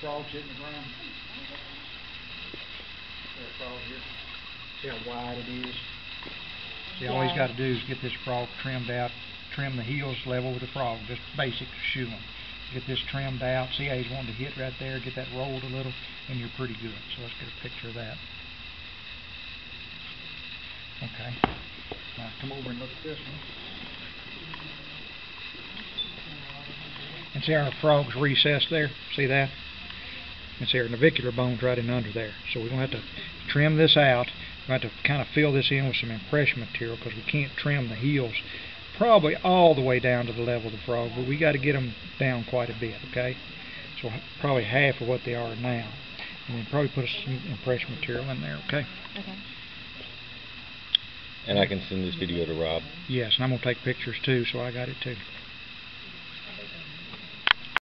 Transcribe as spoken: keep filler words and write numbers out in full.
the frogs hitting the ground. There's a frog here. See how wide it is? See, all yeah. he's got to do is get this frog trimmed out, trim the heels level with the frog, just basic shoeing. Get this trimmed out. See how he's wanting to hit right there, get that rolled a little, and you're pretty good. So let's get a picture of that. Okay. Now come over and look at this one. And see how our frog's recessed there? See that? And see our navicular bone's right in under there. So we're going to have to trim this out. We're going to have to kind of fill this in with some impression material because we can't trim the heels probably all the way down to the level of the frog, but we got to get them down quite a bit, okay? So probably half of what they are now. And then probably put some impression material in there, okay? Okay. And I can send this video to Rob. Yes, and I'm going to take pictures too, so I got it too.